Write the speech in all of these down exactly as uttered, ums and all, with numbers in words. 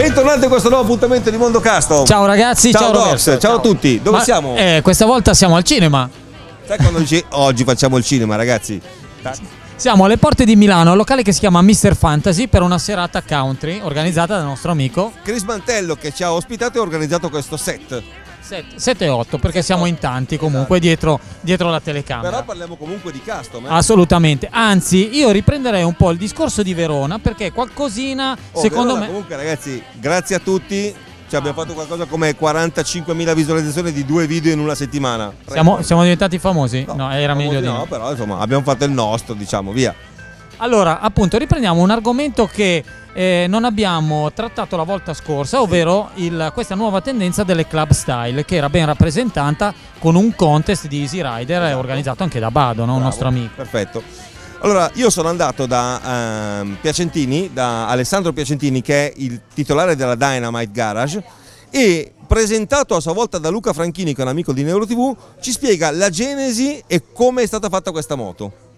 Bentornati a questo nuovo appuntamento di Mondo Custom. Ciao ragazzi, ciao, ciao Dox, ciao, ciao a tutti. Dove Ma, siamo? Eh, questa volta siamo al cinema. Sai quando dici oggi facciamo il cinema, ragazzi? Siamo alle porte di Milano, al locale che si chiama mister Fantasy, per una serata country organizzata dal nostro amico Chris Mantello, che ci ha ospitato e ha organizzato questo set. sette e otto, perché siamo in tanti comunque, esatto, dietro, dietro la telecamera. Però parliamo comunque di custom, eh? Assolutamente. Anzi, io riprenderei un po' il discorso di Verona, perché qualcosina oh, secondo Verona, me comunque ragazzi, grazie a tutti. Cioè, abbiamo fatto qualcosa come quarantacinquemila visualizzazioni di due video in una settimana. Siamo, siamo diventati famosi? No, no, era meglio di no, però insomma abbiamo fatto il nostro, diciamo, via. Allora, appunto, riprendiamo un argomento che eh, non abbiamo trattato la volta scorsa, ovvero il, questa nuova tendenza delle club style, che era ben rappresentata con un contest di Easy Rider, esatto, organizzato anche da Bado, no? Bravo, un nostro amico. Perfetto. Allora, io sono andato da ehm, Piacentini, da Alessandro Piacentini, che è il titolare della Dynamite Garage, e presentato a sua volta da Luca Franchini, che è un amico di NeuroTV, ci spiega la genesi e come è stata fatta questa moto.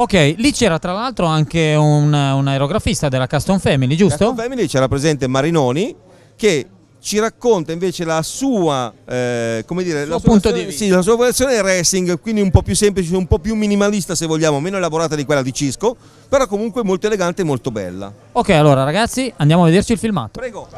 Ok, lì c'era tra l'altro anche un, un aerografista della Custom Family, giusto? Custom Family, c'era presente Marinoni, che ci racconta invece la sua, eh, come dire, la sua, punto versione, di sì, la sua versione racing, quindi un po' più semplice, un po' più minimalista se vogliamo, meno elaborata di quella di Cisco, però comunque molto elegante e molto bella. Ok, allora ragazzi, andiamo a vederci il filmato. Prego.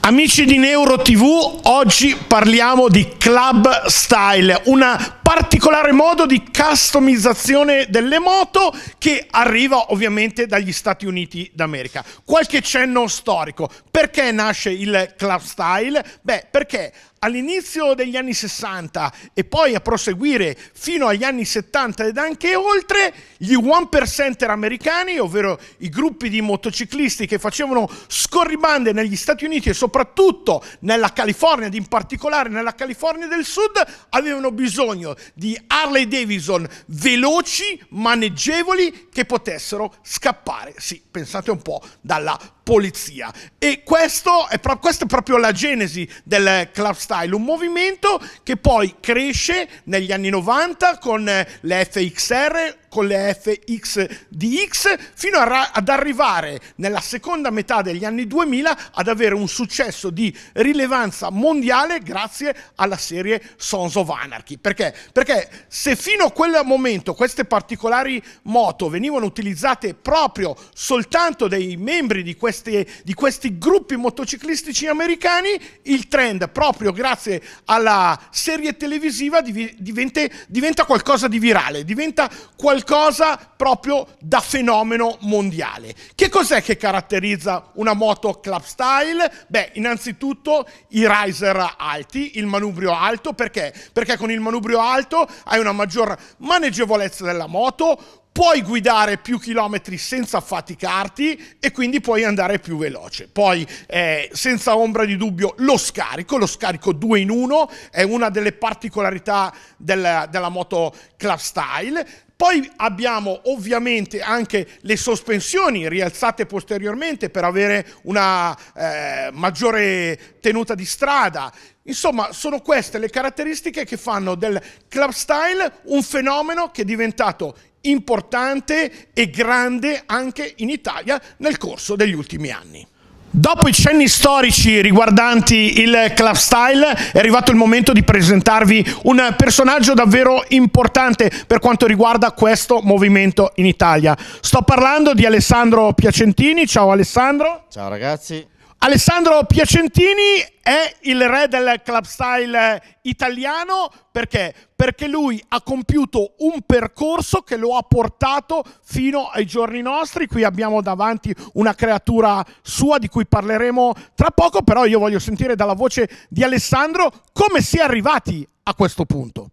Amici di NeuroTV, oggi parliamo di Club Style, un particolare modo di customizzazione delle moto che arriva ovviamente dagli Stati Uniti d'America. Qualche cenno storico. Perché nasce il Club Style? Beh, perché all'inizio degli anni sessanta e poi a proseguire fino agli anni settanta ed anche oltre, gli one percenter americani, ovvero i gruppi di motociclisti che facevano scorribande negli Stati Uniti e soprattutto nella California, ed in particolare nella California del Sud, avevano bisogno di Harley Davidson veloci, maneggevoli, che potessero scappare, sì, pensate un po', dalla polizia. E questo è, questa è proprio la genesi del Club Style, un movimento che poi cresce negli anni novanta con le F X R, con le F X D X, fino a ad arrivare nella seconda metà degli anni duemila ad avere un successo di rilevanza mondiale grazie alla serie Sons of Anarchy. Perché? Perché se fino a quel momento queste particolari moto venivano utilizzate proprio soltanto dai membri di, queste, di questi gruppi motociclistici americani, il trend proprio grazie alla serie televisiva diventa, diventa qualcosa di virale, diventa qualcosa qualcosa proprio da fenomeno mondiale. Che cos'è che caratterizza una moto club style? Beh, innanzitutto i riser alti, il manubrio alto. Perché? Perché con il manubrio alto hai una maggior maneggevolezza della moto, puoi guidare più chilometri senza affaticarti e quindi puoi andare più veloce. Poi, eh, senza ombra di dubbio, lo scarico, lo scarico due in uno, è una delle particolarità del, della moto club style. Poi abbiamo ovviamente anche le sospensioni rialzate posteriormente per avere una eh, maggiore tenuta di strada. Insomma, sono queste le caratteristiche che fanno del club style un fenomeno che è diventato importante e grande anche in Italia nel corso degli ultimi anni. Dopo i cenni storici riguardanti il club style è arrivato il momento di presentarvi un personaggio davvero importante per quanto riguarda questo movimento in Italia. Sto parlando di Alessandro Piacentini. Ciao Alessandro. Ciao ragazzi. Alessandro Piacentini è il re del club style italiano. Perché? Perché lui ha compiuto un percorso che lo ha portato fino ai giorni nostri. Qui abbiamo davanti una creatura sua di cui parleremo tra poco, però io voglio sentire dalla voce di Alessandro come si è arrivati a questo punto.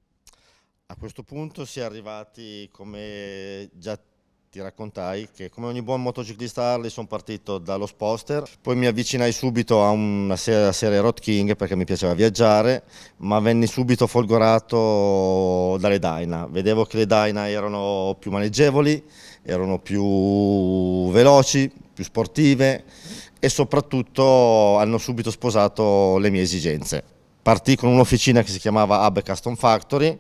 A questo punto si è arrivati, come già ti raccontai, che come ogni buon motociclista Harley sono partito dallo sposter, poi mi avvicinai subito a una serie, serie Road King perché mi piaceva viaggiare, ma venni subito folgorato dalle Dyna. Vedevo che le Dyna erano più maneggevoli, erano più veloci, più sportive e soprattutto hanno subito sposato le mie esigenze. Partì con un'officina che si chiamava Hub Custom Factory,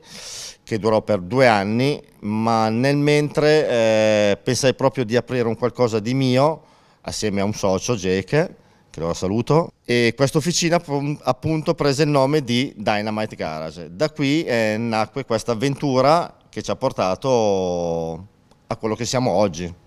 che durò per due anni, ma nel mentre eh, pensai proprio di aprire un qualcosa di mio assieme a un socio, Jake, che loro saluto, e questa officina appunto prese il nome di Dynamite Garage. Da qui eh, nacque questa avventura che ci ha portato a quello che siamo oggi.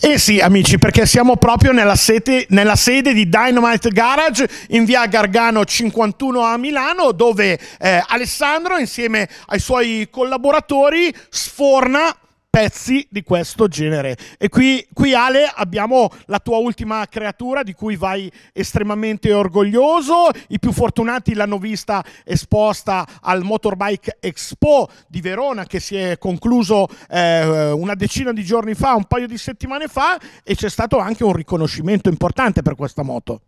Eh sì amici, perché siamo proprio nella, sete, nella sede di Dynamite Garage in via Gargano cinquantuno a Milano, dove eh, Alessandro insieme ai suoi collaboratori sforna pezzi di questo genere. E qui, qui Ale abbiamo la tua ultima creatura di cui vai estremamente orgoglioso. I più fortunati l'hanno vista esposta al Motorbike Expo di Verona, che si è concluso eh, una decina di giorni fa, un paio di settimane fa, e c'è stato anche un riconoscimento importante per questa moto.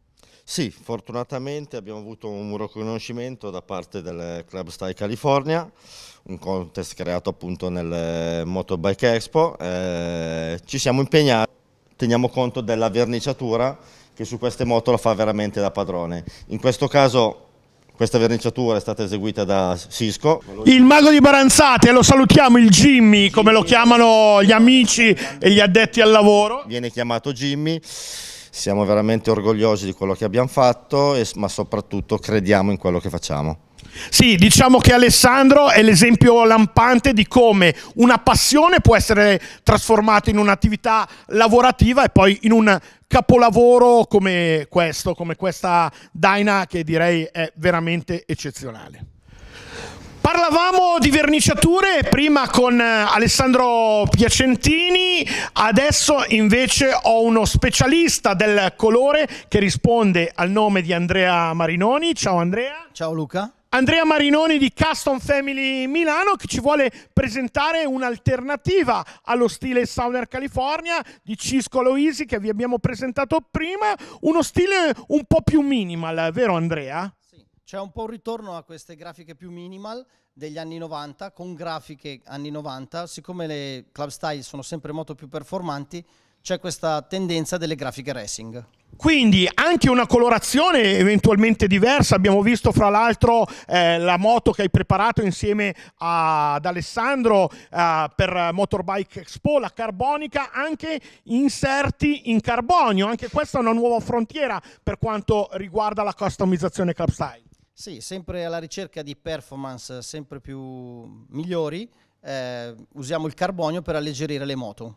Sì, fortunatamente abbiamo avuto un riconoscimento da parte del Club Style California, un contest creato appunto nel Motorbike Expo. Eh, ci siamo impegnati, teniamo conto della verniciatura che su queste moto la fa veramente da padrone. In questo caso questa verniciatura è stata eseguita da Cisco. Il mago di Baranzate, lo salutiamo, il Jimmy, come lo chiamano gli amici e gli addetti al lavoro. Viene chiamato Jimmy. Siamo veramente orgogliosi di quello che abbiamo fatto, ma soprattutto crediamo in quello che facciamo. Sì, diciamo che Alessandro è l'esempio lampante di come una passione può essere trasformata in un'attività lavorativa e poi in un capolavoro come questo, come questa Dyna, che direi è veramente eccezionale. Parlavamo di verniciature prima con Alessandro Piacentini, adesso invece ho uno specialista del colore che risponde al nome di Andrea Marinoni. Ciao Andrea. Ciao Luca. Andrea Marinoni di Custom Family Milano, che ci vuole presentare un'alternativa allo stile Southern California di Cisco Loisi che vi abbiamo presentato prima, uno stile un po' più minimal, vero Andrea? C'è un po' un ritorno a queste grafiche più minimal degli anni novanta, con grafiche anni novanta, siccome le Club Style sono sempre molto più performanti, c'è questa tendenza delle grafiche racing. Quindi anche una colorazione eventualmente diversa, abbiamo visto fra l'altro eh, la moto che hai preparato insieme a, ad Alessandro eh, per Motorbike Expo, la Carbonica, anche inserti in carbonio, anche questa è una nuova frontiera per quanto riguarda la customizzazione Club Style. Sì, sempre alla ricerca di performance sempre più migliori, eh, usiamo il carbonio per alleggerire le moto.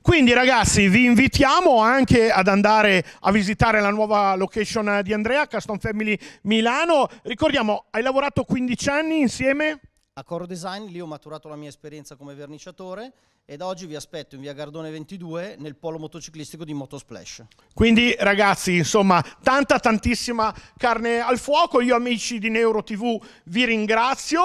Quindi ragazzi vi invitiamo anche ad andare a visitare la nuova location di Andrea, Custom Family Milano. Ricordiamo, hai lavorato quindici anni insieme a Coro Design, lì ho maturato la mia esperienza come verniciatore ed oggi vi aspetto in via Gardone ventidue nel polo motociclistico di Motosplash. Quindi ragazzi, insomma, tanta tantissima carne al fuoco. Io amici di NeuroTV vi ringrazio.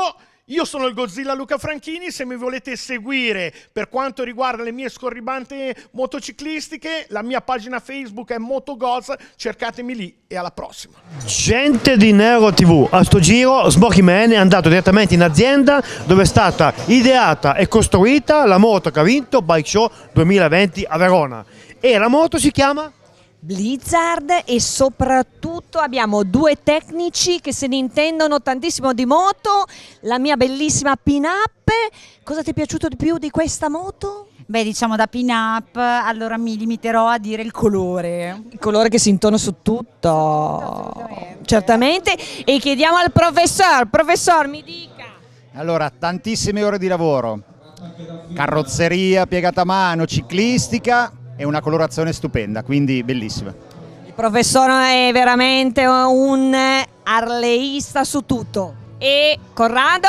Io sono il Godzilla Luca Franchini, se mi volete seguire per quanto riguarda le mie scorribande motociclistiche, la mia pagina Facebook è Motogodz, cercatemi lì e alla prossima. Gente di NeuroTV, a sto giro Smokey Man è andato direttamente in azienda dove è stata ideata e costruita la moto che ha vinto Bike Show duemilaventi a Verona, e la moto si chiama Blizzard, e soprattutto abbiamo due tecnici che se ne intendono tantissimo di moto, la mia bellissima pin-up. Cosa ti è piaciuto di più di questa moto? Beh, diciamo da pin-up, allora mi limiterò a dire il colore. Il colore che si intona su tutto. Certamente. E chiediamo al professor, professor mi dica. Allora, tantissime ore di lavoro, carrozzeria piegata a mano, ciclistica. È una colorazione stupenda, quindi bellissima. Il professore è veramente un arleista su tutto. E Corrado?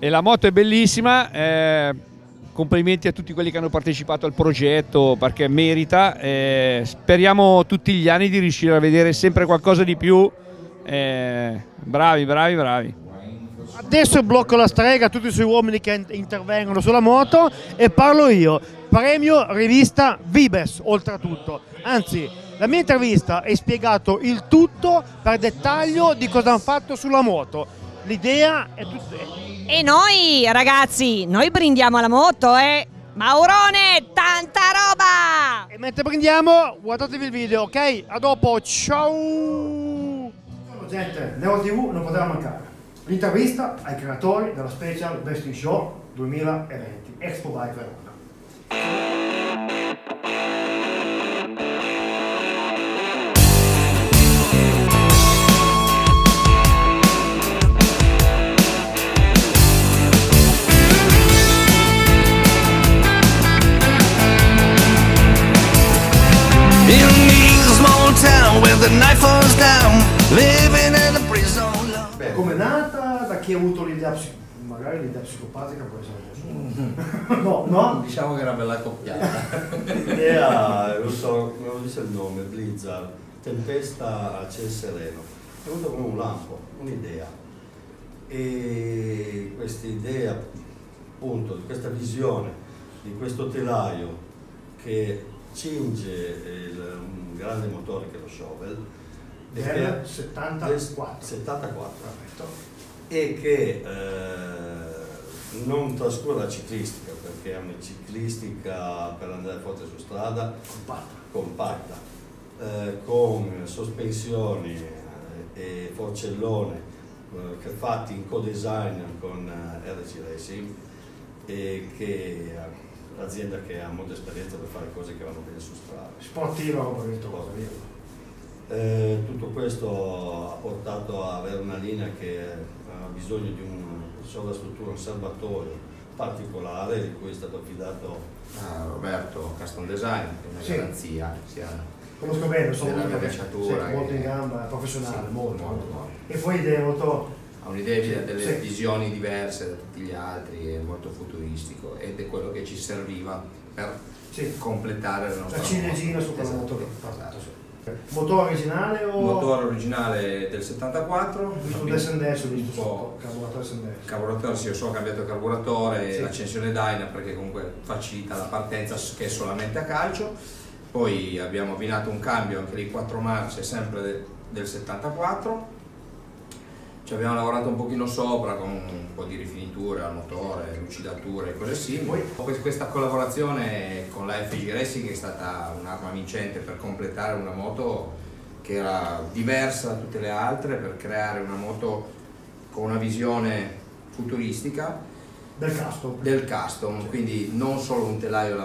E la moto è bellissima, eh, complimenti a tutti quelli che hanno partecipato al progetto perché merita. Eh, speriamo tutti gli anni di riuscire a vedere sempre qualcosa di più. Eh, bravi, bravi, bravi. Adesso blocco la strega a tutti i suoi uomini che intervengono sulla moto e parlo io. Premio rivista Vibes, oltretutto. Anzi, la mia intervista è spiegato il tutto per dettaglio di cosa hanno fatto sulla moto. L'idea è tutta... E noi, ragazzi, noi brindiamo alla moto, eh? Maurone, tanta roba! E mentre brindiamo, guardatevi il video, ok? A dopo, ciao! Gente, NeuroTV non poteva mancare. L'intervista ai creatori della Special Best in Show duemilaventi, Expo Bike Verona. Thank you. Beh, come è nata? Da chi ha avuto l'idea psicopatica? Magari l'idea psicopatica può essere mm. No, no? Diciamo che era una bella coppiata. L'idea, non so, non dice il nome, Blizzard, tempesta a ciel sereno. È venuta come un lampo, un'idea. E questa idea, appunto, questa visione di questo telaio che cinge il, un grande motore che è lo Shovel, del settantaquattro, settantaquattro e che eh, non trascura la ciclistica, perché è una ciclistica per andare forte su strada compatta, compatta eh, con sospensioni e forcellone eh, fatti in co-design con eh, R C Racing, e che eh, l'azienda che ha molta esperienza per fare cose che vanno bene su strada. Sportivo, sportivo. Eh, tutto questo ha portato a avere una linea che ha bisogno di un sovrastruttura, un serbatoio particolare, di cui è stato affidato a ah, Roberto Custom Design, che è una sì. garanzia. Sia conosco bene, sono molto, molto in gamba, professionale, sì, molto, molto, molto. E poi idee molto... Ha un'idea delle sì. visioni diverse da tutti gli altri, è molto futuristico ed è quello che ci serviva per sì. completare la nostra... La ciliegina su quella moto. Motore originale o...? Motore originale del settantaquattro. Visto S and S, ho visto un carburatore S and S. Carburatore, sì, io so ho cambiato il carburatore, sì. l'accensione Dyna, perché comunque facilita la partenza che è solamente a calcio. Poi abbiamo abbinato un cambio, anche lì quattro marce, sempre de del settantaquattro. Ci abbiamo lavorato un pochino sopra con un po' di rifinitura, motore, lucidature e cose simili. Poi questa collaborazione con la F G Racing è stata un'arma vincente per completare una moto che era diversa da tutte le altre, per creare una moto con una visione futuristica del custom. Del custom. Quindi non solo un telaio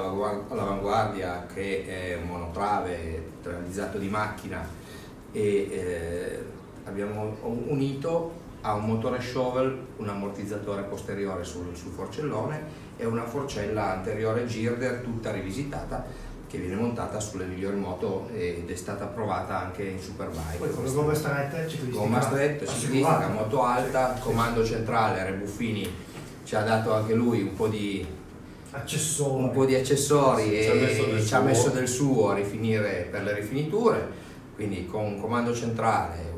all'avanguardia che è un monotrave realizzato di macchina e... Eh, abbiamo unito a un motore Shovel un ammortizzatore posteriore sul, sul forcellone e una forcella anteriore girder tutta rivisitata, che viene montata sulle migliori moto ed è stata provata anche in Superbike. Poi con gomma stretta, ciclistica, gomma stretta, ciclistica, moto alta, comando centrale. Rebuffini ci ha dato anche lui un po' di accessori, un po' di accessori e ci ha messo del suo a rifinire per le rifiniture, quindi con un comando centrale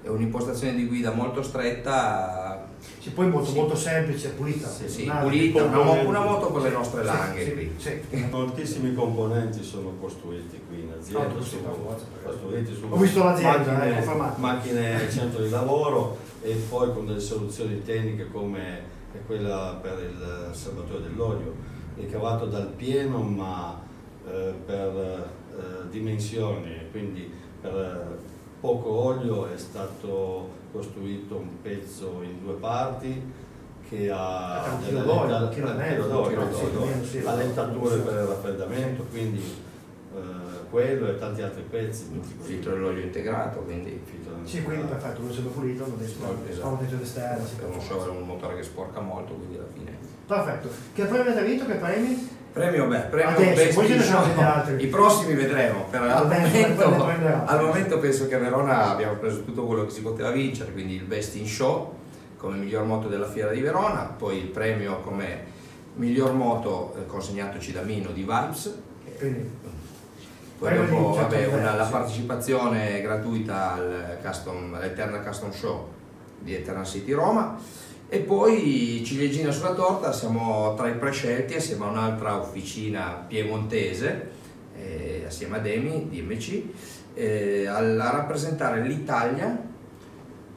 è un'impostazione di guida molto stretta, sì, poi molto, sì. molto semplice, pulita, sì, sì, una, pulita una, una moto con le nostre sì, langhe. Sì, sì, sì. Moltissimi componenti sono costruiti qui in azienda, no, sono costruiti su macchine, eh, macchine centro di lavoro e poi con delle soluzioni tecniche come quella per il serbatoio dell'olio, ricavato dal pieno ma eh, per eh, dimensioni, quindi per eh, poco olio. È stato costruito un pezzo in due parti che ha delle allettature per il raffreddamento, quindi eh, quello e tanti altri pezzi. Filtro dell'olio integrato, quindi sì, quindi perfetto, lo siamo pulito, non sono dentro l'esterno. È un motore che sporca molto, quindi alla fine. Perfetto. Che premio avete vinto? Che premi? Premio, beh, premio adesso, poi altri. I prossimi vedremo, per al, momento, al momento penso che a Verona abbiamo preso tutto quello che si poteva vincere, quindi il Best in Show come miglior moto della fiera di Verona, poi il premio come miglior moto consegnatoci da Mino di Vibes, quindi, poi dopo vabbè, una, la partecipazione gratuita al custom, all'Eternal Custom Show di Eternal City Roma. E poi ciliegina sulla torta, siamo tra i prescelti assieme a un'altra officina piemontese, eh, assieme a Demi, D M C, eh, a rappresentare l'Italia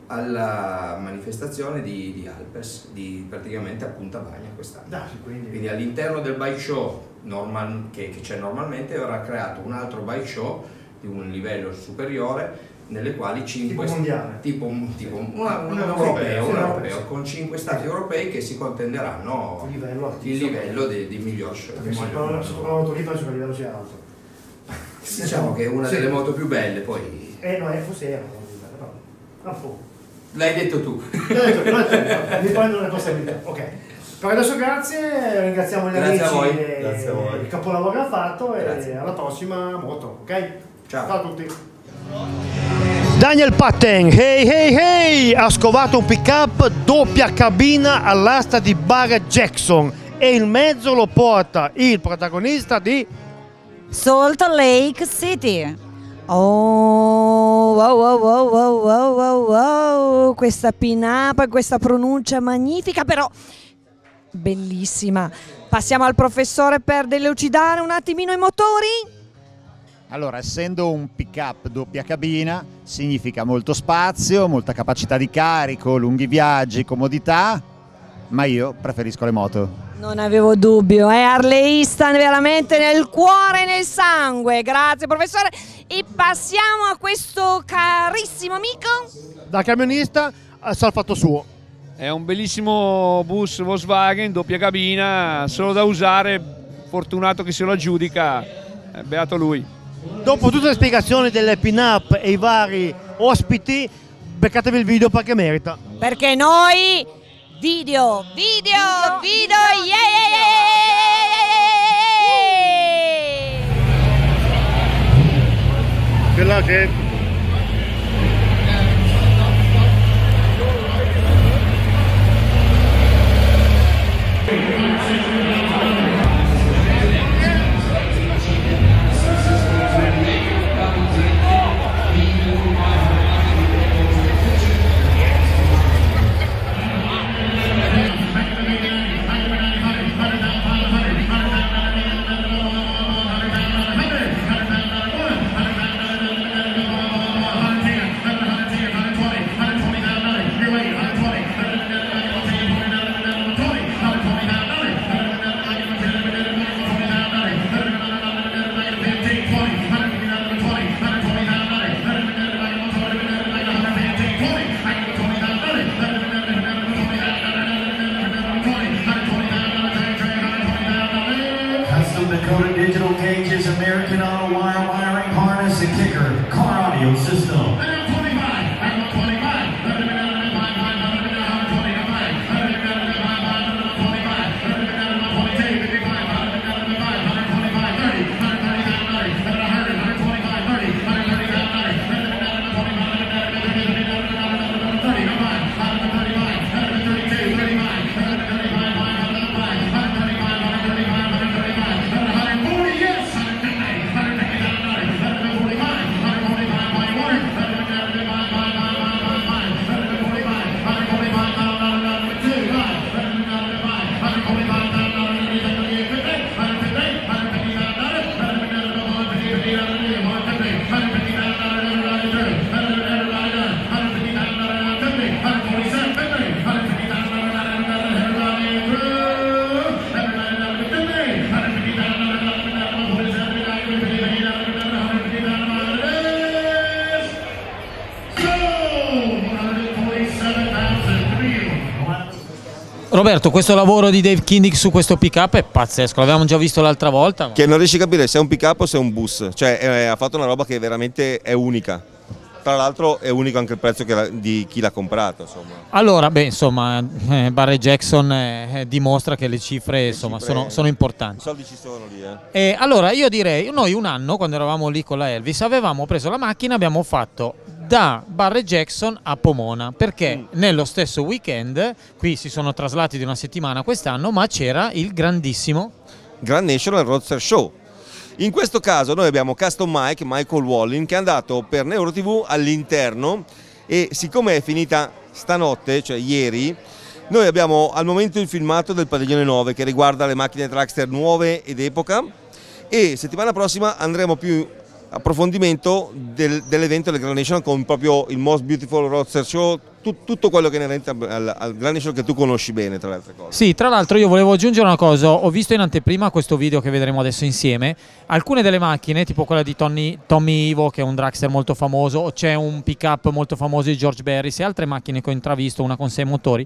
alla manifestazione di, di Alpes, di praticamente a Punta Bagna quest'anno. Ah, quindi, quindi all'interno del Bike Show normal, che c'è normalmente, verrà creato un altro Bike Show di un livello superiore, nelle quali cinque tipo, tipo un, tipo una, un, un europeo, un europeo con cinque stati europei che si contenderanno il livello, il livello di, di miglior show. Se parla di livello sia livello sia alto. Diciamo che è una sì. delle moto più belle, poi. Eh no, è forse era una po'. L'hai detto tu. Mi prendo le possibilità. Ok. Per adesso grazie, ringraziamo gli grazie amici, a voi. E grazie a voi. Il capolavoro che ha fatto, grazie. E alla prossima moto, ok? Ciao, ciao a tutti. Daniel Patten, hey hey hey, ha scovato un pick-up doppia cabina all'asta di Barrett Jackson e in mezzo lo porta il protagonista di Salt Lake City. Oh, wow, wow, wow, wow, wow, wow, wow, questa pin-up, questa pronuncia magnifica, però bellissima. Passiamo al professore per delucidare un attimino i motori. Allora, essendo un pick-up doppia cabina, significa molto spazio, molta capacità di carico, lunghi viaggi, comodità, ma io preferisco le moto. Non avevo dubbio, è arleista veramente nel cuore e nel sangue. Grazie professore. E passiamo a questo carissimo amico. Da camionista sa il fatto suo. È un bellissimo bus Volkswagen, doppia cabina, solo da usare, fortunato che se lo aggiudica, beato lui. Dopo tutte le spiegazioni delle pin-up e i vari ospiti, beccatevi il video perché merita. Perché noi video, video, video, video, video, video. Yeah, yeah, yeah. Good luck, Dave. Roberto, questo lavoro di Dave Kindick su questo pick-up è pazzesco, l'avevamo già visto l'altra volta. Ma... Che non riesci a capire se è un pick-up o se è un bus, cioè è, è, ha fatto una roba che veramente è unica. Tra l'altro è unico anche il prezzo che la, di chi l'ha comprato. Insomma. Allora, beh, insomma, eh, Barrett Jackson eh, dimostra che le cifre, le insomma, cifre sono, sono importanti. I soldi ci sono lì. Eh. E allora io direi, noi un anno, quando eravamo lì con la Elvis, avevamo preso la macchina e abbiamo fatto... da Barrett Jackson a Pomona, perché nello stesso weekend, qui si sono traslati di una settimana quest'anno, ma c'era il grandissimo Grand National Roadster Show. In questo caso noi abbiamo Custom Mike, Michael Wallin, che è andato per NeuroTV all'interno e siccome è finita stanotte, cioè ieri, noi abbiamo al momento il filmato del padiglione nove che riguarda le macchine Truckster nuove ed epoca e settimana prossima andremo più... approfondimento del, dell'evento del Grand National con proprio il Most Beautiful Roadster Show, tut, tutto quello che ne rende al, al Grand National che tu conosci bene tra le altre cose. Sì, tra l'altro io volevo aggiungere una cosa, ho visto in anteprima questo video che vedremo adesso insieme, alcune delle macchine tipo quella di Tommy, Tommy Ivo che è un dragster molto famoso, c'è un pick up molto famoso di George Barris e altre macchine che ho intravisto, una con sei motori.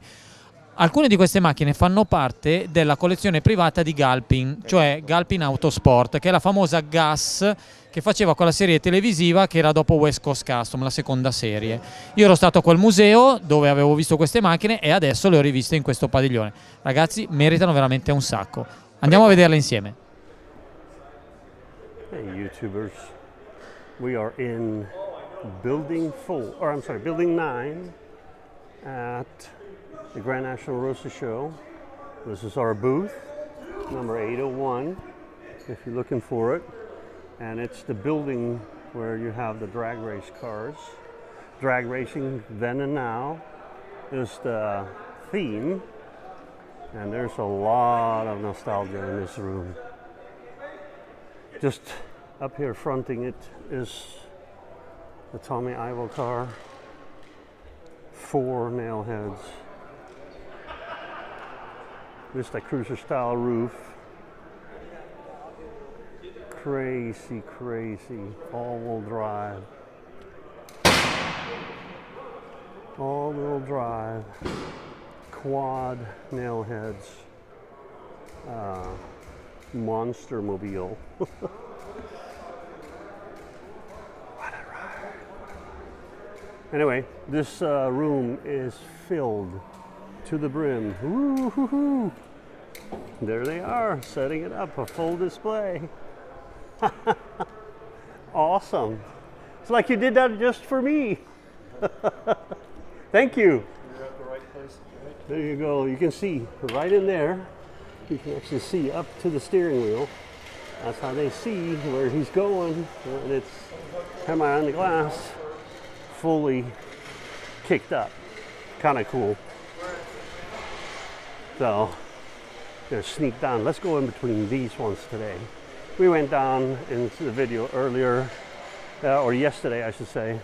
Alcune di queste macchine fanno parte della collezione privata di Galpin, cioè Galpin Autosport, che è la famosa Gas che faceva quella serie televisiva che era dopo West Coast Custom, la seconda serie. Io ero stato a quel museo dove avevo visto queste macchine e adesso le ho riviste in questo padiglione. Ragazzi, meritano veramente un sacco. Andiamo a vederle insieme. Hey YouTubers, we are in building four, or I'm sorry, building nine at the Grand National Roadster Show. This is our booth, number eight oh one, if you're looking for it. And it's the building where you have the drag race cars. Drag racing then and now is the theme. And there's a lot of nostalgia in this room. Just up here fronting it is the Tommy Ivo car. Four nail heads. This is the cruiser style roof. Crazy, crazy, all-wheel drive. All-wheel drive. Quad nail heads, uh, monster mobile. What a ride, what a ride. Anyway, this uh, room is filled to the brim. Woo hoo hoo! There they are, setting it up, a full display. Awesome. It's like you did that just for me. Thank you. You're at the right place. There you go, you can see right in there, you can actually see up to the steering wheel. That's how they see where he's going, and it's semi on the glass, fully kicked up. Kind of cool. So they're sneaked down. Let's go in between these ones today. We went down into the video earlier, uh, or yesterday I should say.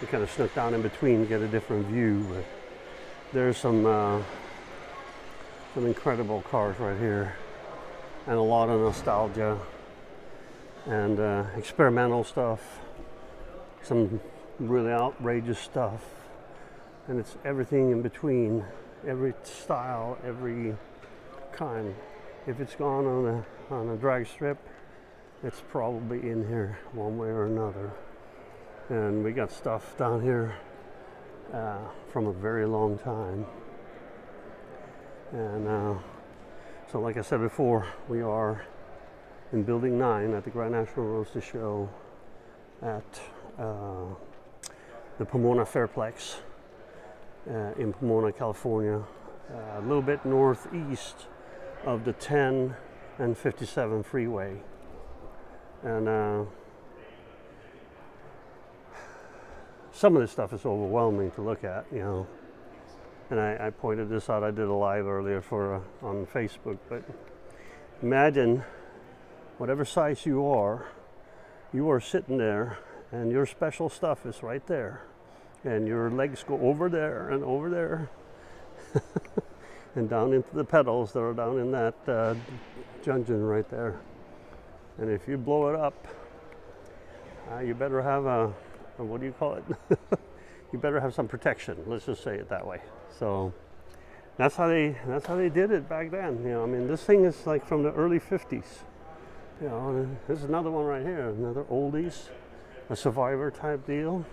We kind of snuck down in between to get a different view. But there's some uh, some incredible cars right here, and a lot of nostalgia and uh, experimental stuff, some really outrageous stuff, and it's everything in between, every style, every kind. If it's gone on a on a drag strip, it's probably in here one way or another. And we got stuff down here Uh, from a very long time, and uh, so like I said before, we are in building nine at the Grand National Roadster Show at uh, the Pomona Fairplex uh, in Pomona, California, uh, a little bit northeast of the ten and fifty-seven freeway. And uh, some of this stuff is overwhelming to look at, you know. And I, I pointed this out. I did a live earlier for uh, on Facebook. But imagine, whatever size you are, you are sitting there, and your special stuff is right there, and your legs go over there and over there, and down into the pedals that are down in that uh, dungeon right there. And if you blow it up, uh, you better have a Or what do you call it? You better have some protection. Let's just say it that way. So that's how they that's how they did it back then. You know, I mean, this thing is like from the early fifties. You know, this is another one right here, another oldies, a Survivor type deal,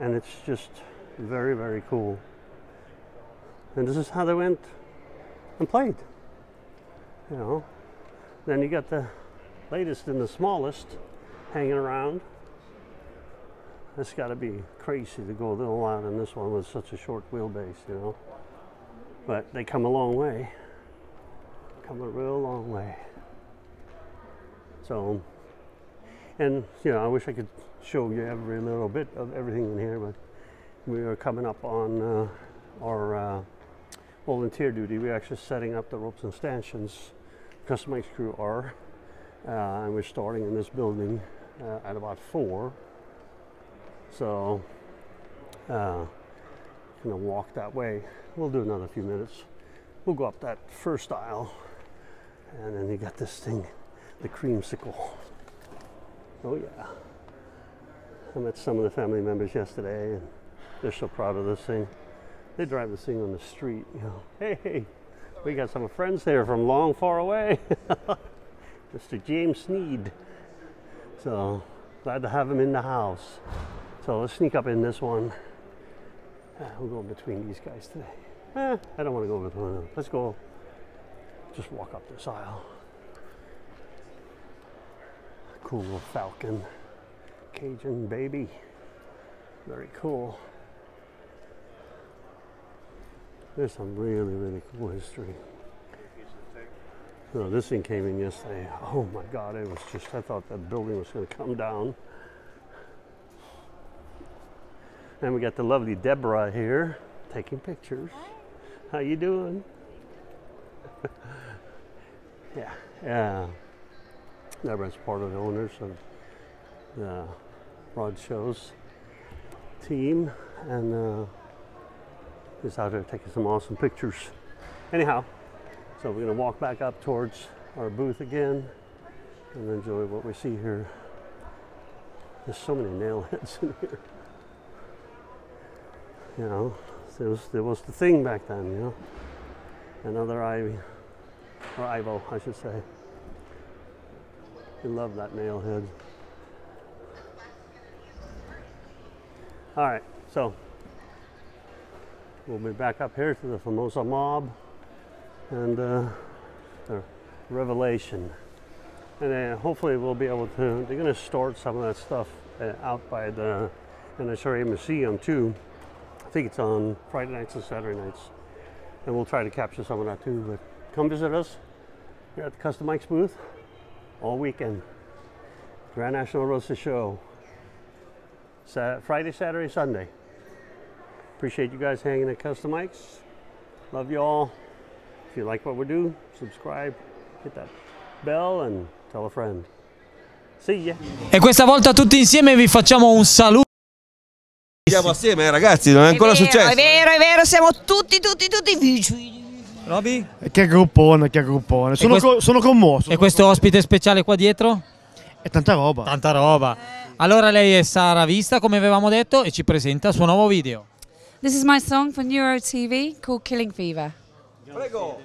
and it's just very, very cool. And this is how they went and played. You know, then you got the latest and the smallest hanging around. It's got to be crazy to go a little out in this one with such a short wheelbase, you know. But they come a long way. Come a real long way. So, and you know, I wish I could show you every little bit of everything in here, but we are coming up on uh, our uh, volunteer duty. We're actually setting up the ropes and stanchions. Custom Mike's crew are, uh, and we're starting in this building uh, at about four. So, uh, gonna walk that way. We'll do another few minutes. We'll go up that first aisle, and then you got this thing, the creamsicle. Oh yeah. I met some of the family members yesterday, and they're so proud of this thing. They drive this thing on the street, you know. Hey, hey, we got some friends here from long, far away. Mister James Sneed. So, glad to have him in the house. So let's sneak up in this one. Ah, we'll go in between these guys today. Eh, I don't want to go between them. Let's go just walk up this aisle. Cool little Falcon. Cajun baby. Very cool. There's some really, really cool history. No, this thing came in yesterday. Oh my God, it was just, I thought that building was going to come down. And we got the lovely Deborah here taking pictures. Hi. How you doing? Yeah, yeah. Deborah's part of the owners of the Road Shows team, and uh, is out there taking some awesome pictures. Anyhow, so we're going to walk back up towards our booth again and enjoy what we see here. There's so many nailheads in here. You know, there was, there was the thing back then, you know. Another Ivy, or Ivo, I should say. We love that nailhead. All right, so we'll be back up here to the Famosa Mob and uh, the Revelation, and then hopefully we'll be able to. They're going to store some of that stuff uh, out by the N S R A Museum too. I think it's on Friday nights and Saturday nights, and we'll try to capture some of that too. But come visit us here at the Custom Mike's booth all weekend. Grand National Roadster Show, Saturday, Friday, Saturday, Sunday. Appreciate you guys hanging at Custom Mike's. Love you all. If you like what we do, subscribe, hit that bell and tell a friend. See ya. E questa volta tutti insieme vi facciamo un saluto. Siamo assieme ragazzi, non è, è ancora vero, successo. È vero, è vero, siamo tutti, tutti, tutti vicini. Roby? Che gruppone, che gruppone. Sono, questo, co sono commosso. E questo ospite speciale qua dietro? È tanta roba. Tanta roba. Eh. Allora lei è Sara Vista, come avevamo detto, e ci presenta il suo nuovo video. This is my song for NeuroTV called Killing Fever. Prego.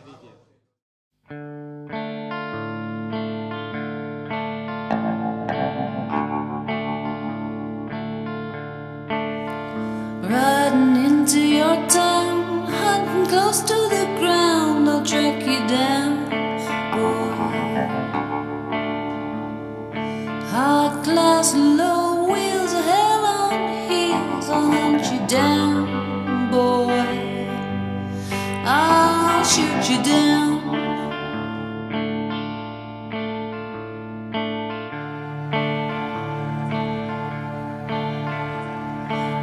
Riding into your town, hunting close to the ground, I'll track you down. Oh. Hard glass, low wheels, hell on heels, I'll hunt you down, boy. I'll shoot you down.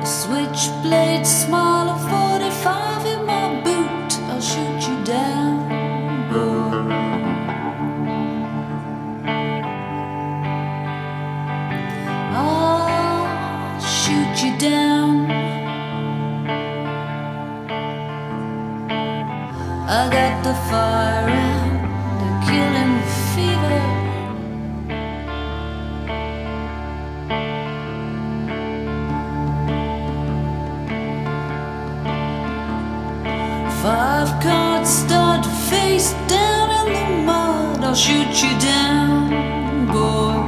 A switchblade, small of forty-five in my boot. I'll shoot you down, boy. I'll shoot you down. I got the fire and the killing fever. Five cards start face down in the mud. I'll shoot you down, boy.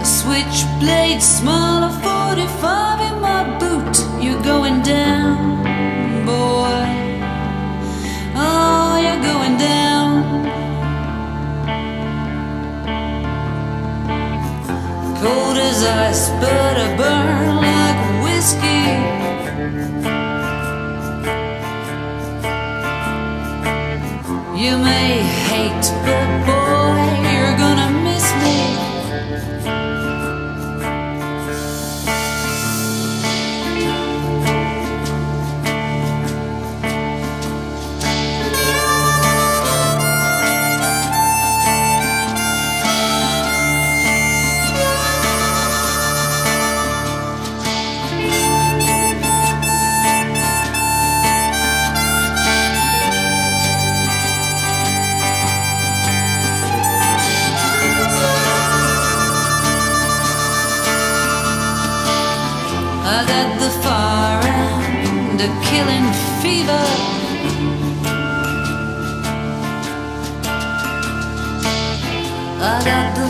A switchblade, small of forty-five in my boot. You're going down. Boy, oh, you're going down. Cold as ice, but I burn like whiskey. You may hate, but boy, you're gonna miss me. The killing fever. I got the